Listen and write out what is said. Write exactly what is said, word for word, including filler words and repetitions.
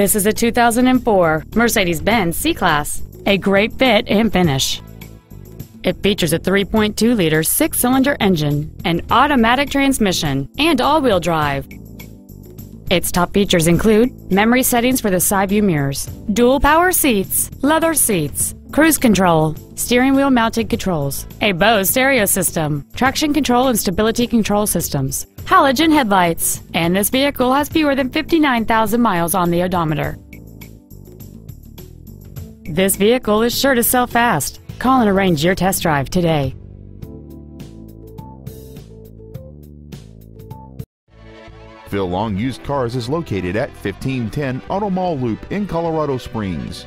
This is a two thousand four Mercedes-Benz C-Class, a great fit and finish. It features a three point two liter six-cylinder engine, an automatic transmission, and all-wheel drive. Its top features include memory settings for the side view mirrors, dual power seats, leather seats, cruise control, steering wheel mounted controls, a Bose stereo system, traction control and stability control systems, halogen headlights, and this vehicle has fewer than fifty-nine thousand miles on the odometer. This vehicle is sure to sell fast. Call and arrange your test drive today. Phil Long Used Cars is located at fifteen ten Auto Mall Loop in Colorado Springs.